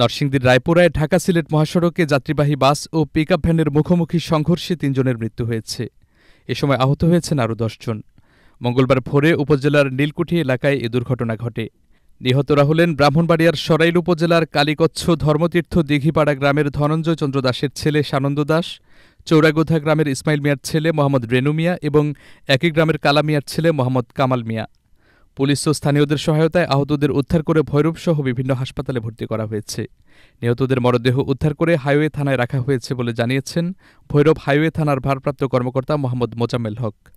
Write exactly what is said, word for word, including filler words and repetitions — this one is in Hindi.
नरसिंदी रायपुरा ढाका सिलेट महासड़के यात्रीबाही बस और पिकअप भ्यानेर मुखोमुखी संघर्षे तीन जनेर मृत्यु हयेछे। ए समय आहत हयेछेन आरो दस जन। मंगलवार भोरे उपजेलार नीलकुठी एलाकाय ए दुर्घटना घटे। निहतरा हलेन ब्राह्मणबाड़ियार सरईल उपजेलार कालिकच्छ धर्मतीर्थ दीघीपाड़ा ग्रामेर धनंजय चंद्र दासेर छेले आनंद दास, चौरागोधा ग्रामेर इस्माइल मियार छेले मोहम्मद रेणु मिया एबं एकी ग्रामेर कालामियार छेले मोहम्मद कमाल मिया। पुलिश और स्थानीयदेर सहायताय आहतदेर उद्धार करे भैरव सह विभिन्न हासपाताले भर्ती करा हयेछे। निहतदेर मृतदेह उद्धार करे हाईवे थानाय राखा हयेछे बोले जानियेछेन भैरव हाईवे थानार भारप्राप्त कर्मकर्ता मोहम्मद मोजाम्मेल हक।